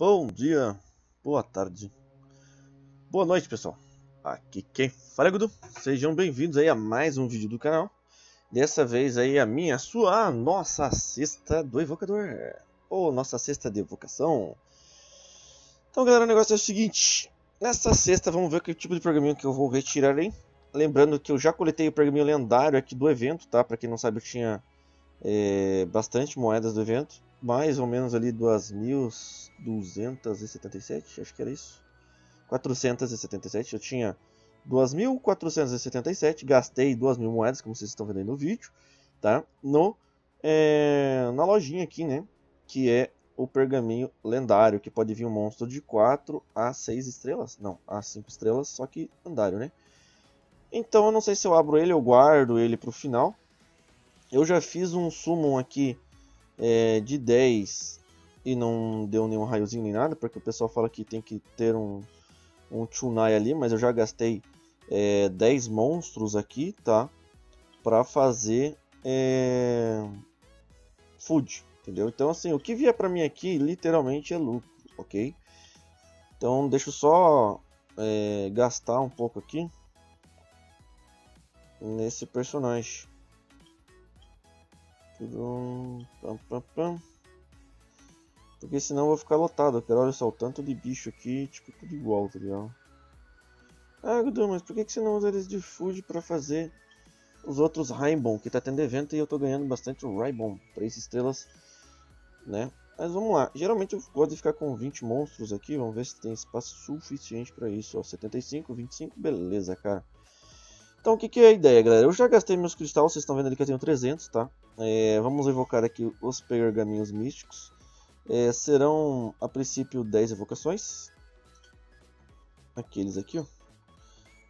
Bom dia, boa tarde, boa noite pessoal, aqui quem fala é gUdU, sejam bem-vindos aí a mais um vídeo do canal. Dessa vez aí a nossa cesta do evocador, ou nossa cesta de evocação. Então galera, o negócio é o seguinte, nessa cesta vamos ver que tipo de pergaminho que eu vou retirar aí. Lembrando que eu já coletei o pergaminho lendário aqui do evento, tá? Pra quem não sabe, eu tinha bastante moedas do evento. Mais ou menos ali 2.277, acho que era isso, 477, eu tinha 2.477, gastei 2.000 moedas, como vocês estão vendo aí no vídeo, tá? Na lojinha aqui, né, que é o pergaminho lendário, que pode vir um monstro de 4 a 6 estrelas, não, a 5 estrelas, só que lendário, né? Então eu não sei se eu abro ele ou guardo ele pro final. Eu já fiz um summon aqui de 10 e não deu nenhum raiozinho nem nada, porque o pessoal fala que tem que ter um Chunai ali, mas eu já gastei 10 monstros aqui, tá? Pra fazer food, entendeu? Então assim, o que vier pra mim aqui literalmente é lucro, ok? Então deixa eu só gastar um pouco aqui nesse personagem. Porque senão eu vou ficar lotado, cara. Olha só o tanto de bicho aqui, tipo tudo igual, tá ligado? Ah, gUdU, mas por que você não usa eles de food pra fazer os outros Raibon? Que tá tendo evento e eu tô ganhando bastante o Raibon, 3 estrelas, né? Mas vamos lá, geralmente eu gosto de ficar com 20 monstros aqui, vamos ver se tem espaço suficiente pra isso, ó, 75, 25, beleza, cara. Então o que é a ideia, galera? Eu já gastei meus cristais, vocês estão vendo ali que eu tenho 300, tá? Vamos evocar aqui os pergaminhos místicos. Serão a princípio 10 evocações. Aqueles aqui, ó.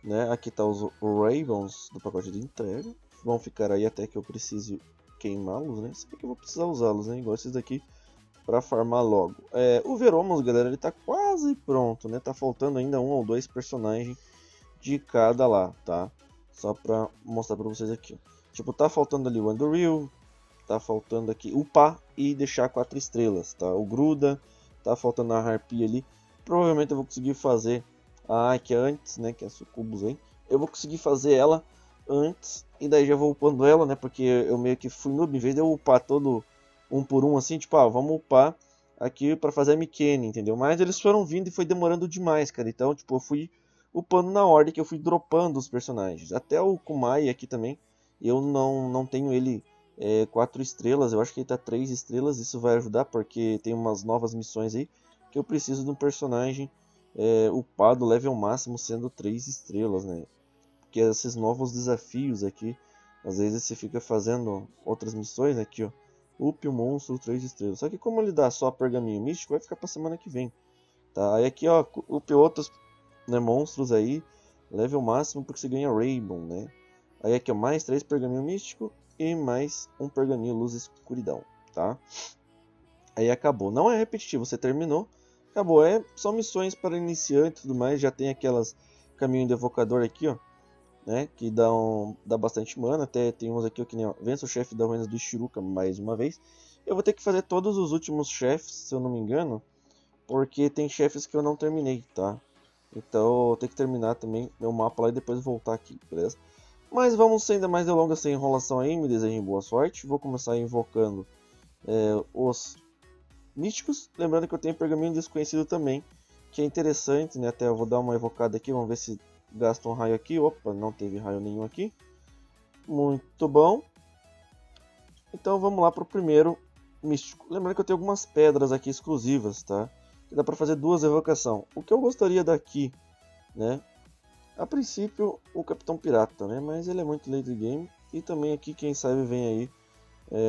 Né? Aqui tá os Ravens do pacote de entrega. Vão ficar aí até que eu precise queimá-los, né? Sei que eu vou precisar usá-los, né? Igual esses daqui, pra farmar logo. O Veromos, galera, ele tá quase pronto, né? Tá faltando ainda um ou dois personagens de cada lá, tá? Só pra mostrar pra vocês aqui. Tipo, tá faltando ali o Anduril, tá faltando aqui upar e deixar 4 estrelas, tá? O Gruda, tá faltando a Harpia ali. Provavelmente eu vou conseguir fazer a Ike antes, né? Que é a Sucubus aí. Eu vou conseguir fazer ela antes e daí já vou upando ela, né? Porque eu meio que fui noob, em vez de eu upar todo um por um assim, tipo, ah, vamos upar aqui pra fazer a Mikene, entendeu? Mas eles foram vindo e foi demorando demais, cara. Então, tipo, eu fui upando na ordem que eu fui dropando os personagens. Até o Kumai aqui também, eu não tenho ele 4 estrelas, eu acho que ele tá 3 estrelas. Isso vai ajudar porque tem umas novas missões aí que eu preciso de um personagem upado, level máximo, sendo 3 estrelas, né? Porque esses novos desafios aqui, às vezes você fica fazendo outras missões, né? Aqui ó, up o monstro 3 estrelas. Só que como ele dá só pergaminho místico, vai ficar pra semana que vem, tá? Aí aqui ó, up outros, né, monstros aí, level máximo, porque você ganha Rainbow, né? Aí aqui ó, mais 3 pergaminho místico e mais um pergaminho luz e escuridão, tá? Aí acabou. Não é repetitivo, você terminou, acabou. São missões para iniciante e tudo mais. Já tem aquelas caminho do evocador aqui, ó, né? Que dá bastante mana. Até tem uns aqui ó, que nem ó, vença o chefe da ruína do Shiruka mais uma vez. Eu vou ter que fazer todos os últimos chefes, se eu não me engano, porque tem chefes que eu não terminei, tá? Então eu tenho que terminar também meu mapa lá e depois voltar aqui, beleza? Mas vamos sem ainda mais delongas, sem enrolação aí, me desejem boa sorte. Vou começar invocando os místicos. Lembrando que eu tenho pergaminho desconhecido também, que é interessante, né? Até eu vou dar uma evocada aqui, vamos ver se gasta um raio aqui. Opa, não teve raio nenhum aqui. Muito bom. Então vamos lá para o primeiro místico. Lembrando que eu tenho algumas pedras aqui exclusivas, tá? Que dá para fazer 2 evocações. O que eu gostaria daqui, né? A princípio o Capitão Pirata, né? Mas ele é muito late game. E também aqui, quem sabe, vem aí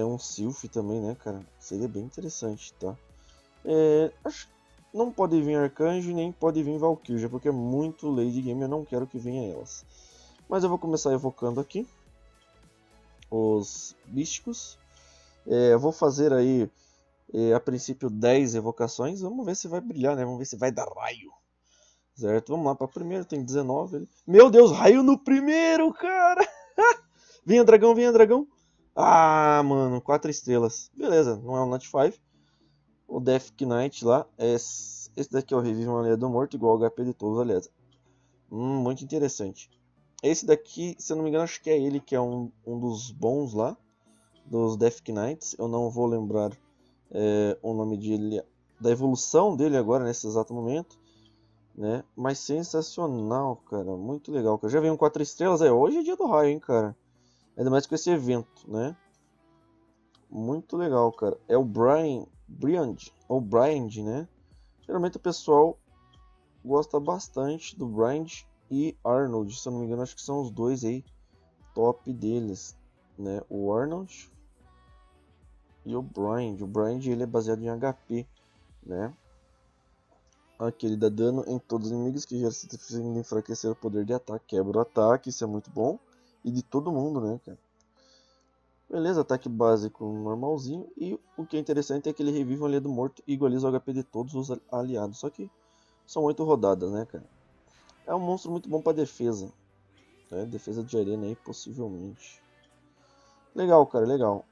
um Sylph também, né, cara? Seria bem interessante, tá? Acho não pode vir Arcanjo, nem pode vir Valkyria, porque é muito late game, eu não quero que venha elas. Mas eu vou começar evocando aqui os místicos. Vou fazer aí a princípio 10 evocações, vamos ver se vai brilhar, né? Vamos ver se vai dar raio, certo? Vamos lá para o primeiro, tem 19 ali. Meu Deus, raio no primeiro, cara! Vinha dragão, vinha dragão. Ah, mano, 4 estrelas. Beleza, não é um Nat 5. o Death Knight lá, esse daqui é o Revive uma Lenda do Morto, igual o HP de todos, aliás. Muito interessante. Esse daqui, se eu não me engano, acho que é ele que é um dos bons lá, dos Death Knights. Eu não vou lembrar o nome dele, da evolução dele agora, nesse exato momento, né? Mas sensacional, cara, muito legal, cara. Já veio um 4 estrelas, hoje é dia do raio, hein, cara. Ainda mais com esse evento, né? Muito legal, cara. É o Briand, né? Geralmente o pessoal gosta bastante do Briand e Arnold, se eu não me engano, acho que são os dois aí top deles, né? O Arnold e o Briand. O Briand, ele é baseado em HP, né? Aqui ele dá dano em todos os inimigos que já se enfraquecer o poder de ataque, quebra o ataque, isso é muito bom. E de todo mundo, né, cara? Beleza, ataque básico normalzinho. E o que é interessante é que ele revive um aliado morto e igualiza o HP de todos os aliados. Só que são 8 rodadas, né, cara? É um monstro muito bom pra defesa, né? Defesa de arena aí, possivelmente. Legal, cara, legal.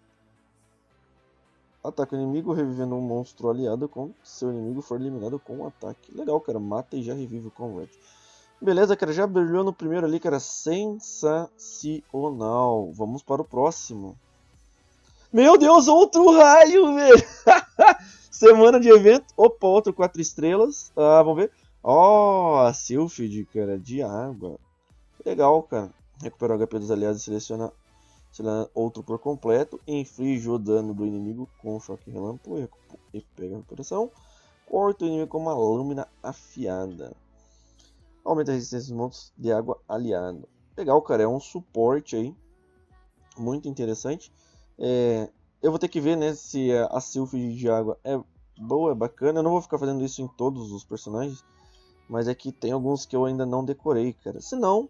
Ataca o inimigo revivendo um monstro aliado quando seu inimigo for eliminado com um ataque. Legal, cara, mata e já revive o combate. Beleza, cara, já brilhou no primeiro ali, cara, sensacional. Vamos para o próximo. Meu Deus, outro raio, velho. Semana de evento. Opa, outro 4 estrelas. Ah, vamos ver. Ó, a Sylphid, cara, de água. Legal, cara. Recupera o HP dos aliados e seleciona outro por completo. Inflige o dano do inimigo com choque relâmpago e pega a recuperação. Corta o inimigo com uma lâmina afiada. Aumenta a resistência dos monstros de água aliado. Legal, cara. É um suporte aí. Muito interessante. Eu vou ter que ver, né, se a Sylphid de água é boa, é bacana. Eu não vou ficar fazendo isso em todos os personagens, mas é que tem alguns que eu ainda não decorei, cara. Se não,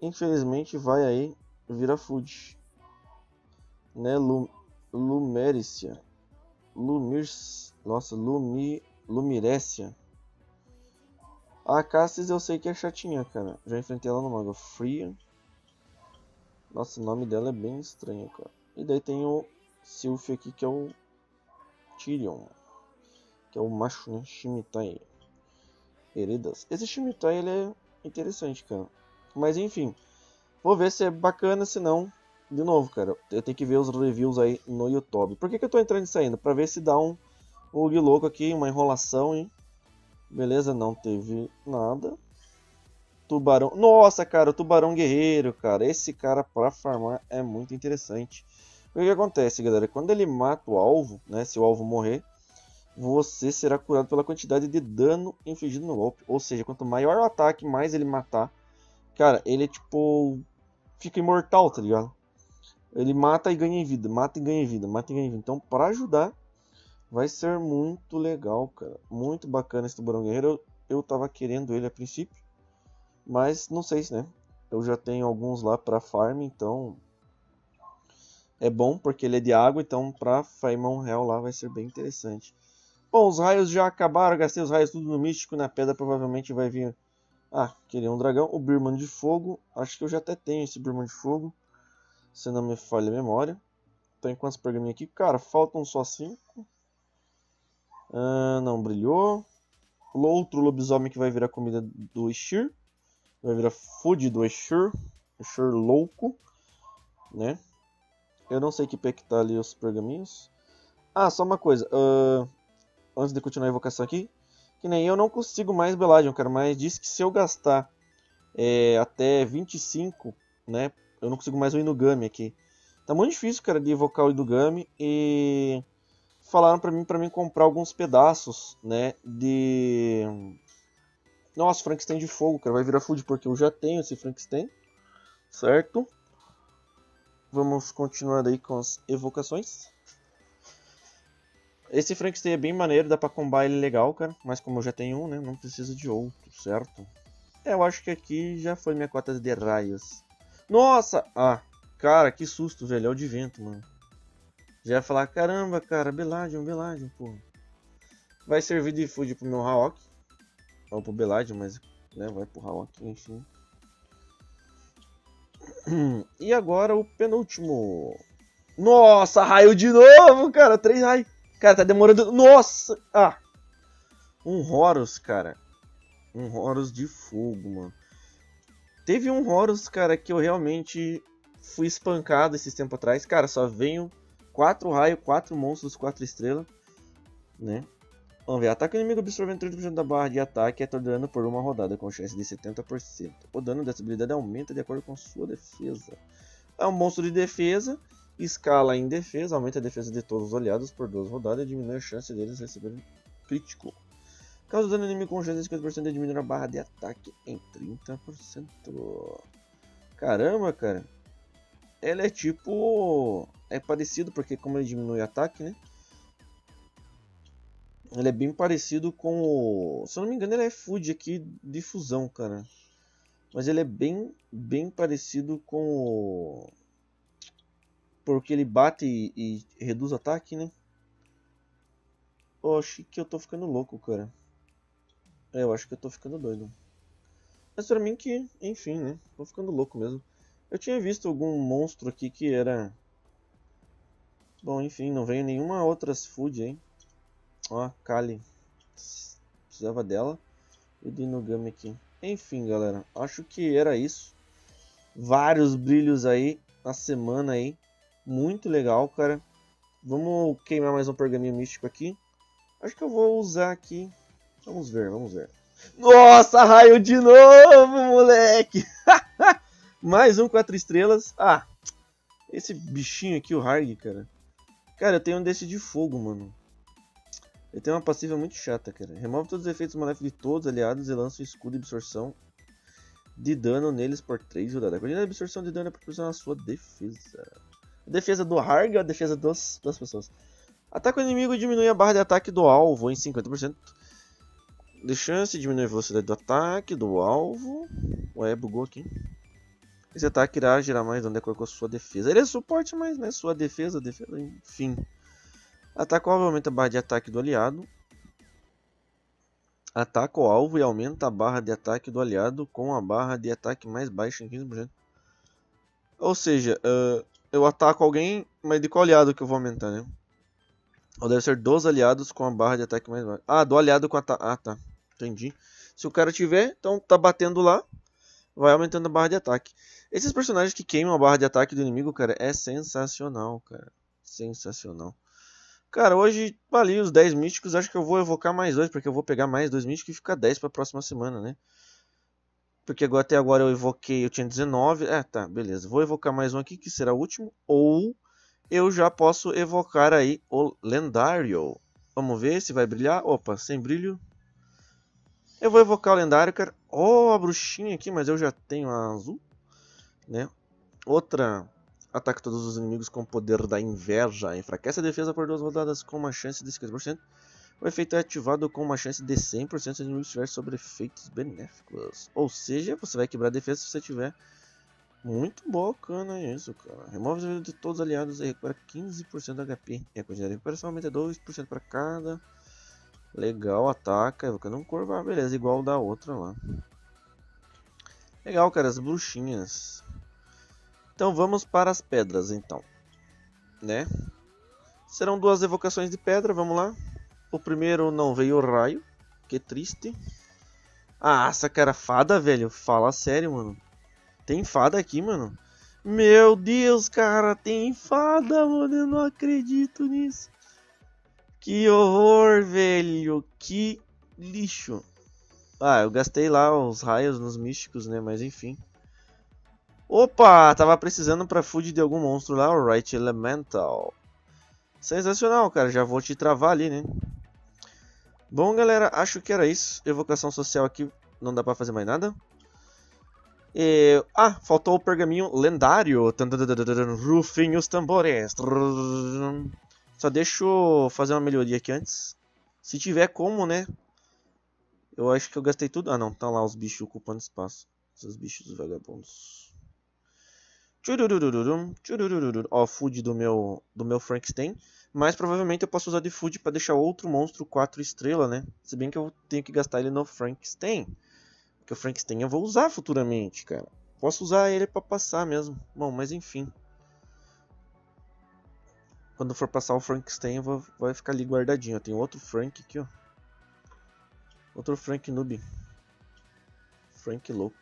infelizmente vai aí virar food, né? Lumerecia. Lumirecia. A Cassis eu sei que é chatinha, cara. Já enfrentei ela no Mago Fria. Nossa, o nome dela é bem estranho, cara. E daí tem o Sylph aqui, que é o Tyrion, que é o macho, né? Shimitai. Heredas. Esse Shimitai, ele é interessante, cara. Mas enfim, vou ver se é bacana, se não, de novo, cara, eu tenho que ver os reviews aí no YouTube. Por que que eu tô entrando e saindo? Pra ver se dá um bug louco aqui, uma enrolação, hein? Beleza, não teve nada. Tubarão. Nossa, cara, o Tubarão Guerreiro, cara. Esse cara pra farmar é muito interessante. O que acontece, galera? Quando ele mata o alvo, né? Se o alvo morrer, você será curado pela quantidade de dano infligido no golpe. Ou seja, quanto maior o ataque, mais ele matar. Cara, ele é tipo... fica imortal, tá ligado? Ele mata e ganha em vida. Mata e ganha em vida. Mata e ganha em vida. Então, pra ajudar... vai ser muito legal, cara. Muito bacana esse Tubarão Guerreiro. Eu tava querendo ele a princípio, mas não sei se, né? Eu já tenho alguns lá pra farm, então... é bom, porque ele é de água, então pra farmar um real lá vai ser bem interessante. Bom, os raios já acabaram. Gastei os raios tudo no Místico. Na pedra provavelmente vai vir... ah, queria um dragão. O Birman de Fogo. Acho que eu já até tenho esse Birman de Fogo, se não me falha a memória. Então, enquanto esse pergaminho aqui... cara, faltam só 5. Não brilhou. O outro lobisomem que vai virar comida do Exir. Vai virar food do Exir. Exir louco, né? Eu não sei que pé que tá ali os pergaminhos. Ah, só uma coisa. Antes de continuar a evocação aqui. Que nem eu não consigo mais Beladion, cara. Mas diz que se eu gastar até 25, né? Eu não consigo mais o Inugami aqui. Tá muito difícil, cara, de evocar o Inugami. E... falaram pra mim comprar alguns pedaços, né, de... nossa, Frankenstein de fogo, cara, vai virar food porque eu já tenho esse Frankenstein, certo? Vamos continuar aí com as evocações. Esse Frankenstein é bem maneiro, dá pra combar ele legal, cara, mas como eu já tenho um, né, não preciso de outro, certo? Eu acho que aqui já foi minha cota de raios. Nossa! Ah, cara, que susto, velho, é o de vento, mano. Já ia falar, caramba, cara, Beladion, pô. Vai servir de food pro meu Hawk. Ou pro Beladion, mas, né, vai pro Hawk, enfim. E agora o penúltimo. Nossa, raio de novo, cara, 3 raios. Cara, tá demorando... Nossa! Ah! Um Horus, cara. Um Horus de fogo, mano. Teve um Horus, cara, que eu realmente fui espancado esses tempos atrás. Cara, só venho 4 raios, 4 monstros, 4 estrelas. Né? Vamos ver. Ataque o inimigo absorvendo 30% da barra de ataque e atordoando por uma rodada com chance de 70%. O dano dessa habilidade aumenta de acordo com sua defesa. É um monstro de defesa. Escala em defesa, aumenta a defesa de todos os aliados por 2 rodadas e diminui a chance deles receberem crítico. Causa dano inimigo com chance de 50% e diminui a barra de ataque em 30%. Caramba, cara. Ele é tipo... é parecido, porque como ele diminui o ataque, né? Ele é bem parecido com o... se eu não me engano, ele é Food aqui de fusão, cara. Mas ele é bem parecido com o... porque ele bate e reduz o ataque, né? Eu acho que eu tô ficando louco, cara. É, eu acho que eu tô ficando doido. Mas pra mim que, enfim, né? Tô ficando louco mesmo. Eu tinha visto algum monstro aqui que era... bom, enfim, não veio nenhuma outras food, hein? Ó, a Kali. Precisava dela. E do Inugami aqui. Enfim, galera. Acho que era isso. Vários brilhos aí na semana aí. Muito legal, cara. Vamos queimar mais um pergaminho místico aqui. Acho que eu vou usar aqui. Vamos ver, vamos ver. Nossa, raio de novo, moleque. Mais um 4 estrelas. Ah, esse bichinho aqui, o Harg, cara. Cara, eu tenho um desse de fogo, mano. Ele tem uma passiva muito chata, cara. Remove todos os efeitos maléficos de todos os aliados e lança um escudo de absorção de dano neles por 3 rodadas. A quantidade de absorção de dano é proporcional à sua defesa. Defesa do Harg ou a defesa das pessoas? Ataca o inimigo e diminui a barra de ataque do alvo em 50%. De chance, diminui a velocidade do ataque do alvo. Ué, bugou aqui. Esse ataque irá gerar mais dano de acordo com a sua defesa. Ele é suporte, mas né, sua defesa, enfim. Ataca o alvo e aumenta a barra de ataque do aliado. Ataca o alvo e aumenta a barra de ataque do aliado com a barra de ataque mais baixa em 15%. Ou seja... eu ataco alguém, mas de qual aliado que eu vou aumentar, né? Ou deve ser dos aliados com a barra de ataque mais baixa. Ah, do aliado com a... ah, tá. Entendi. Se o cara tiver, então tá batendo lá, vai aumentando a barra de ataque. Esses personagens que queimam a barra de ataque do inimigo, cara, é sensacional, cara. Sensacional. Cara, hoje ali os 10 místicos. Acho que eu vou evocar mais dois, porque eu vou pegar mais 2 místicos e ficar 10 pra próxima semana, né? Porque agora, até agora eu evoquei, eu tinha 19. Ah, tá, beleza. Vou evocar mais um aqui, que será o último. Ou eu já posso evocar aí o lendário. Vamos ver se vai brilhar. Opa, sem brilho. Eu vou evocar o lendário, cara. Ó, a bruxinha aqui, mas eu já tenho a azul. Né? Outra. Ataca todos os inimigos com o poder da inveja. Enfraquece a defesa por 2 rodadas com uma chance de 50%. O efeito é ativado com uma chance de 100% se os inimigos estiverem sobre efeitos benéficos. Ou seja, você vai quebrar a defesa se você tiver. Muito bacana isso, cara. Remove os de todos os aliados e recupera 15% do HP. E a quantidade de recuperação aumenta 2% para cada. Legal, ataca. Evocando um corvo. Ah, beleza, igual da outra lá. Legal, cara, as bruxinhas. Então vamos para as pedras, então. Né? Serão 2 evocações de pedra, vamos lá. O primeiro não veio o raio. Que triste. Ah, essa cara fada, velho. Fala sério, mano. Tem fada aqui, mano. Meu Deus, cara. Tem fada, mano. Eu não acredito nisso. Que horror, velho. Que lixo. Ah, eu gastei lá os raios nos místicos, né? Mas enfim. Opa, tava precisando pra fugir de algum monstro lá. O Right Elemental. Sensacional, cara. Já vou te travar ali, né? Bom, galera, acho que era isso. Evocação social aqui, não dá pra fazer mais nada. E... ah, faltou o pergaminho lendário. Rufem os tambores. Só deixa eu fazer uma melhoria aqui antes. Se tiver como, né? Eu acho que eu gastei tudo. Ah, não, tá lá os bichos ocupando espaço. Esses bichos vagabundos. Ó, food do meu Frankenstein. Mas provavelmente eu posso usar de food para deixar outro monstro 4 estrelas, né? Se bem que eu tenho que gastar ele no Frankenstein. Porque o Frankenstein eu vou usar futuramente, cara. Posso usar ele para passar mesmo. Bom, mas enfim. Quando for passar o Frankenstein, vai ficar ali guardadinho. Tem outro Frank aqui, ó. Outro Frank noob. Frank louco.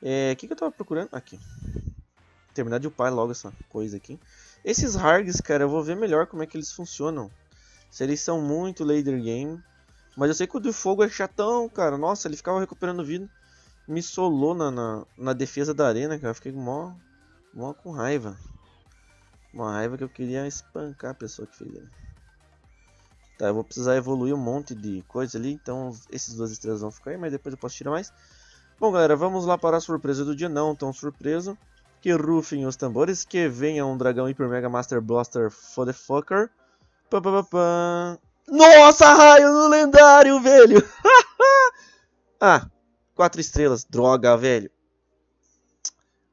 O que eu tava procurando? Aqui. Terminar de upar logo essa coisa aqui. Esses Hargs, cara, eu vou ver melhor como é que eles funcionam. Se eles são muito later game. Mas eu sei que o do fogo é chatão, cara. Nossa, ele ficava recuperando vida. Me solou na defesa da arena, cara. Eu fiquei mó com raiva. Uma raiva que eu queria espancar a pessoa que fez ele. Tá, eu vou precisar evoluir um monte de coisa ali. Então, esses 2 estrelas vão ficar aí, mas depois eu posso tirar mais. Bom, galera, vamos lá para a surpresa do dia. Não tão surpresa. Que rufem os tambores. Que venha um dragão hiper mega master blaster fodefucker. Nossa, raio no lendário, velho. Ah, 4 estrelas. Droga, velho.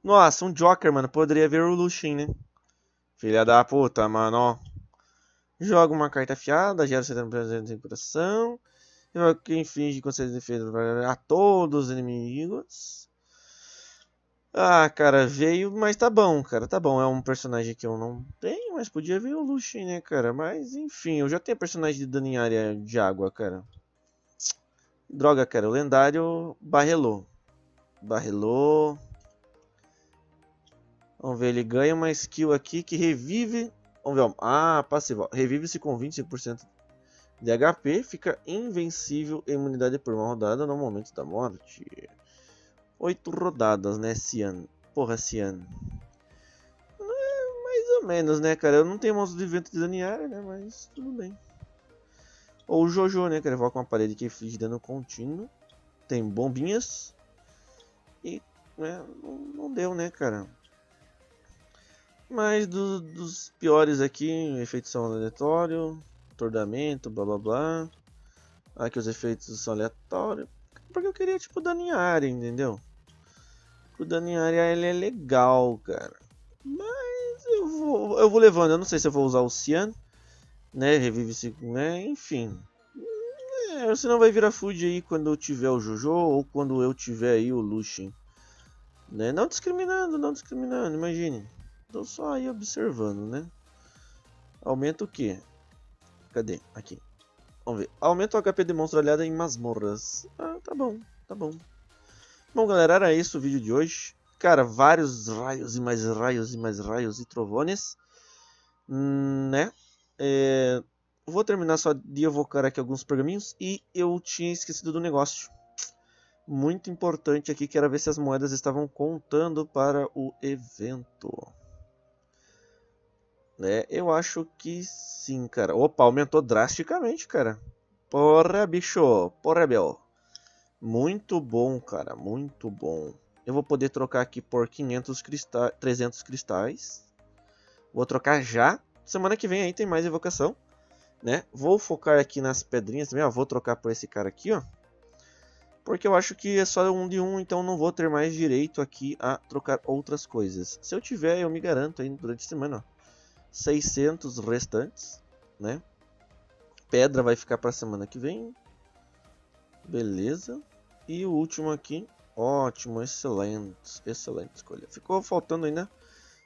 Nossa, um Joker, mano. Poderia ver o Lushin, né? Filha da puta, mano, ó. Joga uma carta afiada, gera 70% de recuperação. Quem finge consegue defesa a todos os inimigos. Ah, cara, veio, mas tá bom, cara, tá bom. É um personagem que eu não tenho, mas podia vir o Lushin, né, cara? Mas, enfim, eu já tenho personagem de dano em área de água, cara. Droga, cara, o lendário barrelou. Barrelou. Vamos ver, ele ganha uma skill aqui que revive... Vamos ver, ah, passivo. Revive-se com 25% de HP. Fica invencível em imunidade por uma rodada no momento da morte. 8 rodadas, né, Cian? Porra, Cian. É, mais ou menos, né, cara? Eu não tenho monstro de vento de dano em área, né? Mas tudo bem. Ou o Jojo, né? Que ele evoca uma parede que inflige dano contínuo. Tem bombinhas. E, né, não deu, né, cara? Mas dos piores aqui, efeitos são aleatórios, tornamento, blá blá blá. Aqui os efeitos são aleatórios, porque eu queria tipo dano em área, entendeu? O dano em área ele é legal, cara. Mas eu vou levando, eu não sei se eu vou usar o Cian, né, revive-se, né, enfim. É, senão vai virar food aí quando eu tiver o Jojo ou quando eu tiver aí o Lushin. Né, não discriminando, imagine. Tô só aí observando, né? Aumenta o que? Cadê? Aqui. Vamos ver. Aumenta o HP de monstro aliado em masmorras. Ah, tá bom, tá bom. Bom, galera, era isso o vídeo de hoje. Cara, vários raios e mais raios e mais raios e trovões. Né? Vou terminar só de evocar aqui alguns pergaminhos. E eu tinha esquecido do negócio. Muito importante aqui, que era ver se as moedas estavam contando para o evento. Né? Eu acho que sim, cara. Opa, aumentou drasticamente, cara. Porra, bicho. Porra, Bel. Muito bom, cara. Muito bom. Eu vou poder trocar aqui por 300 cristais. Vou trocar já. Semana que vem aí tem mais evocação. Né? Vou focar aqui nas pedrinhas também. Ó. Vou trocar por esse cara aqui, ó. Porque eu acho que é só um de um, então não vou ter mais direito aqui a trocar outras coisas. Se eu tiver, eu me garanto aí durante a semana, ó. 600 restantes, né? Pedra vai ficar para semana que vem. Beleza. E o último aqui. Ótimo, excelente. Excelente escolha. Ficou faltando ainda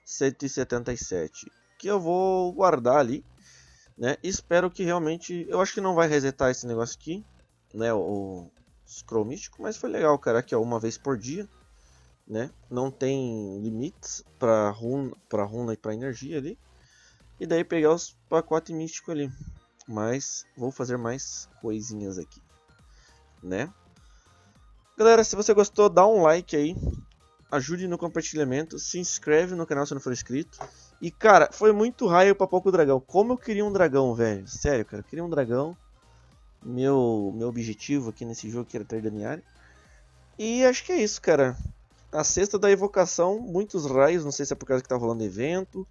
177. Que eu vou guardar ali, né? Espero que realmente... Eu acho que não vai resetar esse negócio aqui, né? O scroll místico. Mas foi legal, cara. Aqui, ó, uma vez por dia, né? Não tem limites para runa e para energia ali. E daí pegar os pacotes místicos ali. Mas vou fazer mais coisinhas aqui, né? Galera, se você gostou, dá um like aí. Ajude no compartilhamento. Se inscreve no canal se não for inscrito. E, cara, foi muito raio pra pouco dragão. Como eu queria um dragão, velho. Sério, cara. Eu queria um dragão. Meu objetivo aqui nesse jogo que era ter Daniari. E acho que é isso, cara. A sexta da evocação. Muitos raios. Não sei se é por causa que tá rolando evento.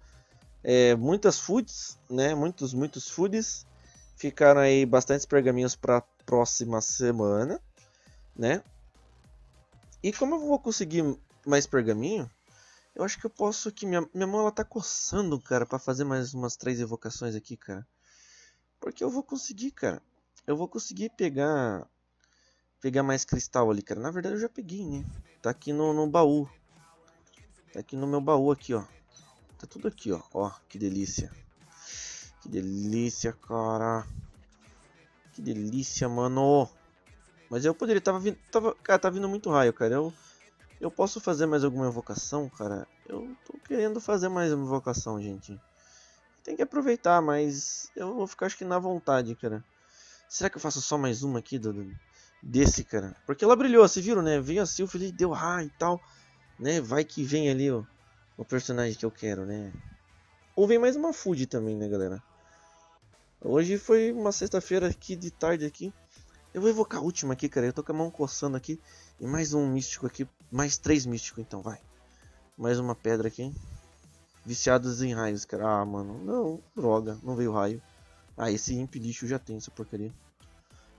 Muitas foods, né? Muitos foods. Ficaram aí bastantes pergaminhos para próxima semana, né? E como eu vou conseguir mais pergaminho, eu acho que eu posso que minha mão ela tá coçando, cara, para fazer mais umas 3 evocações aqui, cara. Porque eu vou conseguir, cara. Eu vou conseguir pegar mais cristal ali, cara. Na verdade eu já peguei, né? Tá aqui no baú. Tá aqui no meu baú aqui, ó. Tá tudo aqui, ó. Ó, que delícia. Que delícia, cara. Que delícia, mano. Mas eu poderia... Cara, tá vindo muito raio, cara. Eu posso fazer mais alguma invocação, cara? Eu tô querendo fazer mais uma invocação, gente. Tem que aproveitar, mas eu vou ficar, acho que, na vontade, cara. Será que eu faço só mais uma aqui, Dudu? Desse, cara. Porque ela brilhou, vocês viram, né? Veio a Sylph e deu raio e tal, né? Vai que vem ali, ó, o personagem que eu quero, né? Ou vem mais uma Food também, né, galera? Hoje foi uma sexta-feira aqui, de tarde aqui. Eu vou invocar a última aqui, cara. Eu tô com a mão coçando aqui. E mais um místico aqui. Mais 3 místicos, então, vai. Mais uma pedra aqui. Viciados em raios, cara. Ah, mano. Não, droga. Não veio raio. Ah, esse imp lixo já tem essa porcaria.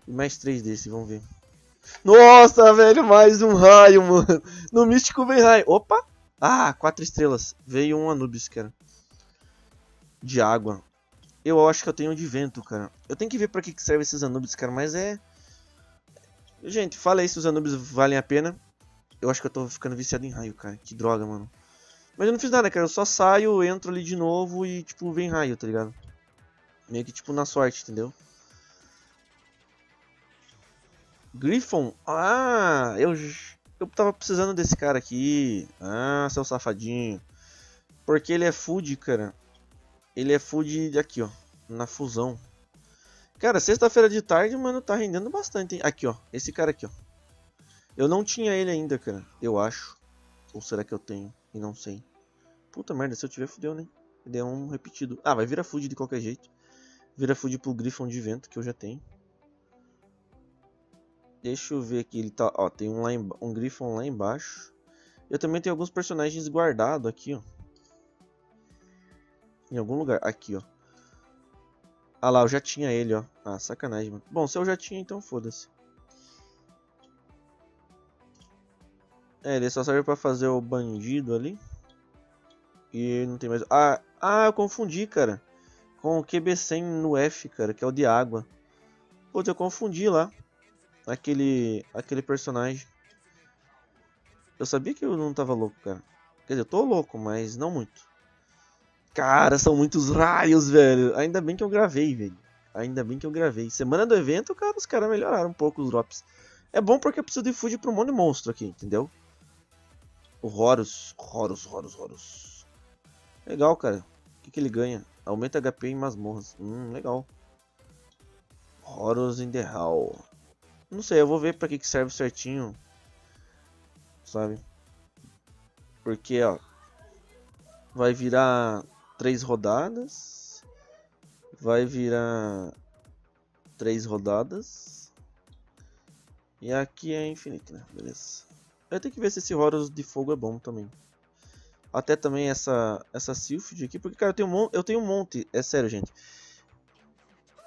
E mais 3 desse, vamos ver. Nossa, velho. Mais um raio, mano. No místico veio raio. Opa. Ah, 4 estrelas. Veio um Anubis, cara. De água. Eu acho que eu tenho de vento, cara. Eu tenho que ver pra que serve esses Anubis, cara. Mas é... Gente, fala aí se os Anubis valem a pena. Eu acho que eu tô ficando viciado em raio, cara. Que droga, mano. Mas eu não fiz nada, cara. Eu só saio, entro ali de novo e, tipo, vem raio, tá ligado? Meio que, tipo, na sorte, entendeu? Griffon. Ah, eu tava precisando desse cara aqui. Ah, seu safadinho. Porque ele é food, cara. Ele é food aqui, ó. Na fusão. Cara, sexta-feira de tarde, mano, tá rendendo bastante, hein? Aqui, ó. Esse cara aqui, ó. Eu não tinha ele ainda, cara. Eu acho. Ou será que eu tenho? E não sei. Puta merda, se eu tiver, fudeu, né? Deu um repetido. Ah, vai virar food de qualquer jeito. Vira food pro Griffon de vento, que eu já tenho. Deixa eu ver aqui. Ele tá... Ó, tem um, lá em... um Griffon lá embaixo. Eu também tenho alguns personagens guardados aqui, ó. Em algum lugar. Aqui, ó. Ah lá, eu já tinha ele, ó. Ah, sacanagem, mano. Bom, se eu já tinha, então foda-se. É, ele só serve pra fazer o bandido ali. E não tem mais... Ah, eu confundi, cara. Com o QB100 no F, cara. Que é o de água. Putz, eu confundi lá. Aquele personagem. Eu sabia que eu não tava louco, cara. Quer dizer, eu tô louco, mas não muito. Cara, são muitos raios, velho. Ainda bem que eu gravei, velho. Ainda bem que eu gravei. Semana do evento, cara, os caras melhoraram um pouco os drops. É bom porque eu preciso de food pra um monte de monstro aqui, entendeu? O Horus. Legal, cara. O que ele ganha? Aumenta HP em masmorras. Legal. Horus in the Hall. Não sei, eu vou ver pra que serve certinho. Sabe? Porque, ó. Vai virar 3 rodadas. Vai virar 3 rodadas. E aqui é infinito, né? Beleza. Eu tenho que ver se esse Horus de fogo é bom também. Até também essa Sylph aqui. Porque, cara, eu tenho um monte. É sério, gente.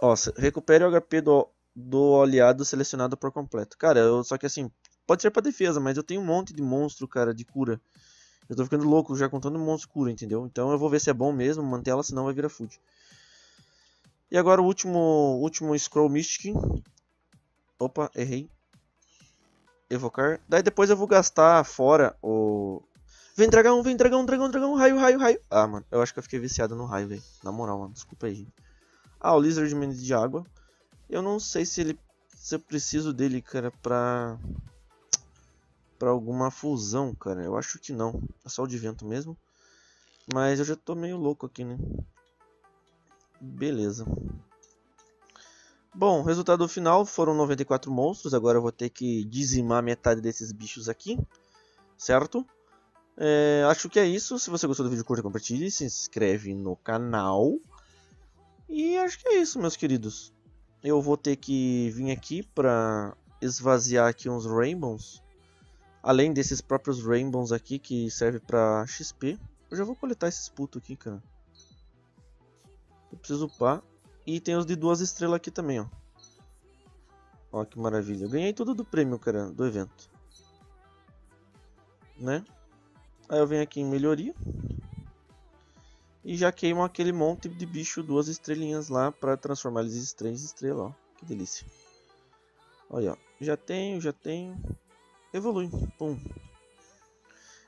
Ó, recupere o HP do aliado selecionado por completo. Cara, só que assim, pode ser pra defesa, mas eu tenho um monte de monstro, cara, de cura. Eu tô ficando louco já contando um monte de cura, entendeu? Então eu vou ver se é bom mesmo manter ela, senão vai virar food. E agora o último Scroll Mystic. Opa, errei. Evocar. Daí depois eu vou gastar fora o... Vem dragão, raio. Ah, mano, eu acho que eu fiquei viciado no raio, velho. Na moral, mano, desculpa aí, gente. Ah, o Lizardman de água. Eu não sei se eu preciso dele, cara, pra alguma fusão, cara. Eu acho que não. É só o de vento mesmo. Mas eu já tô meio louco aqui, né? Beleza. Bom, resultado final foram 94 monstros. Agora eu vou ter que dizimar metade desses bichos aqui, certo? Acho que é isso. Se você gostou do vídeo, curta, compartilhe, se inscreve no canal. E acho que é isso, meus queridos. Eu vou ter que vir aqui pra esvaziar aqui uns Rainbows. Além desses próprios Rainbows aqui, que serve pra XP. Eu já vou coletar esses putos aqui, cara. Eu preciso upar. E tem os de 2 estrelas aqui também, ó. Ó, que maravilha. Eu ganhei tudo do prêmio, cara, do evento. Né? Aí eu venho aqui em melhoria. E já queimo aquele monte de bicho 2 estrelinhas lá pra transformar eles em 3 estrelas, ó. Que delícia. Olha, ó. Já tenho. Evolui. Pum.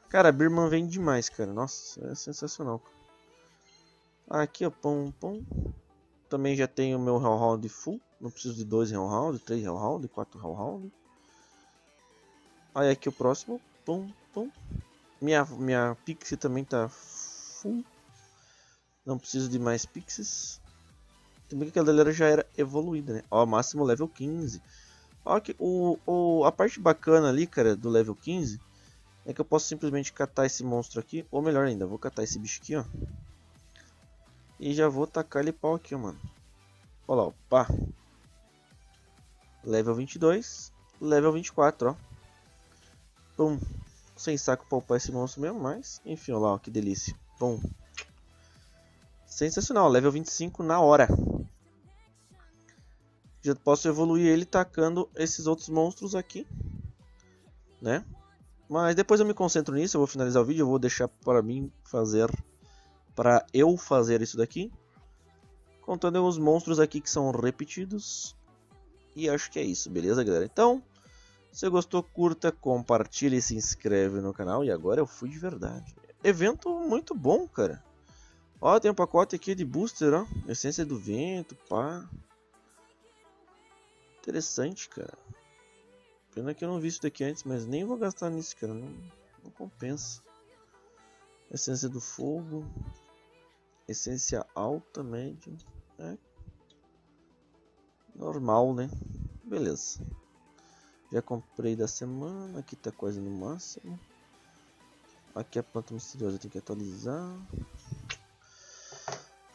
Cara, a Birman vem demais, cara. Nossa, é sensacional. Aqui, ó. Pum, pum. Também já tenho o meu round full, não preciso de 2 round, 3 round, 4 round. Aí aqui o próximo, pum, pum. Minha pixie também tá full, não preciso de mais pixies. Também que aquela galera já era evoluída, né? Ó, máximo level 15. Ó, que a parte bacana ali, cara, do level 15 é que eu posso simplesmente catar esse monstro aqui, ou melhor ainda, vou catar esse bicho aqui, ó. E já vou tacar ele pau aqui, mano. Olha lá, ó, pá. Level 22, level 24, ó. Pum. Sem saco pra upar esse monstro mesmo, mas... Enfim, olha lá, ó, que delícia. Pum. Sensacional, level 25 na hora. Já posso evoluir ele tacando esses outros monstros aqui, né? Mas depois eu me concentro nisso, eu vou finalizar o vídeo, eu vou deixar para mim fazer... Para eu fazer isso daqui, contando os monstros aqui que são repetidos. E acho que é isso, beleza, galera? Então, se você gostou, curta, compartilha e se inscreve no canal. E agora eu fui de verdade. Evento muito bom, cara. Ó, tem um pacote aqui de booster, ó. Essência do vento, pá. Interessante, cara. Pena que eu não vi isso daqui antes, mas nem vou gastar nisso, cara. Não compensa. Essência do fogo. Essência alta, média, é normal, né? Beleza. Já comprei da semana, aqui tá quase no máximo. Aqui a planta misteriosa tem que atualizar.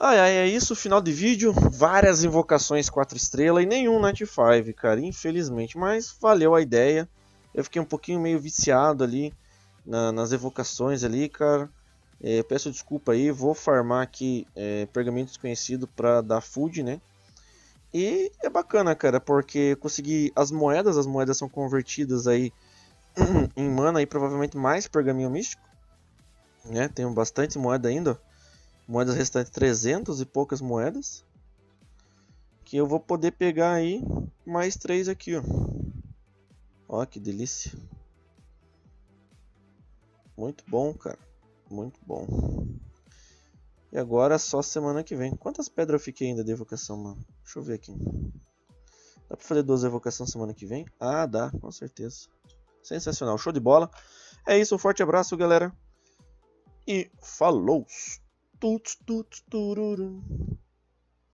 Ai, ai, é isso, final de vídeo. Várias invocações 4 estrelas e nenhum Night 5, cara, infelizmente. Mas valeu a ideia. Eu fiquei um pouquinho meio viciado ali nas evocações ali, cara. Peço desculpa aí, vou farmar aqui pergaminho desconhecido para dar food, né? E é bacana, cara, porque consegui as moedas são convertidas aí em mana e provavelmente mais pergaminho místico, né? Tenho bastante moeda ainda, moedas restantes 300 e poucas moedas, que eu vou poder pegar aí mais 3 aqui, ó. Ó, que delícia. Muito bom, cara. Muito bom. E agora só semana que vem. Quantas pedras eu fiquei ainda de evocação, mano? Deixa eu ver aqui. Dá pra fazer 12 evocações semana que vem? Ah, dá, com certeza. Sensacional, show de bola. É isso, um forte abraço, galera. E falou! Tuts, tuts, tururu.